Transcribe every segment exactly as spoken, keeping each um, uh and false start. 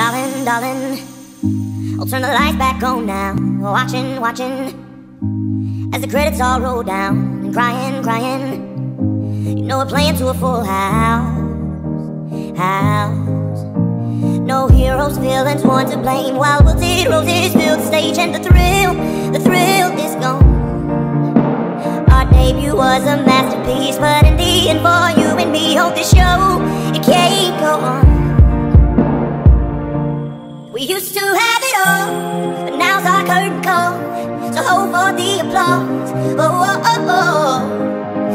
Darling, darling, I'll turn the lights back on now. Watching, watching, as the credits all roll down. And crying, crying, you know we're playing to a full house, house. No heroes, villains, one to blame, while wilted roses fill the stage. And the thrill, the thrill is gone. Our debut was a masterpiece, but in the end for you and me, hold this show, it can't go on. We used to have it all, but now's our curtain call. So hold for the applause, oh, oh, oh, oh.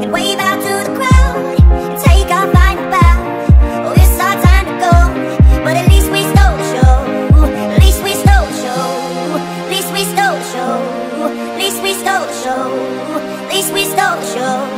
And wave out to the crowd, and take our final bow. Oh, it's our time to go, but at least we stole the show. At least we stole the show. At least we stole the show. At least we stole the show. At least we stole the show.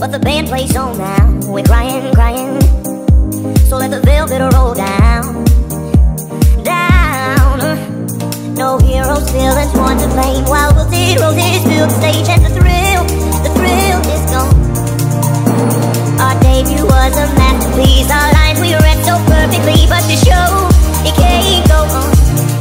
But the band plays on now. We're crying, crying, so let the velvet roll down, down. No heroes, villains, one to blame, while we'll see roses fill the stage. And the thrill, the thrill is gone. Our debut was a masterpiece, our lines we read so perfectly, but the show, it can't go on.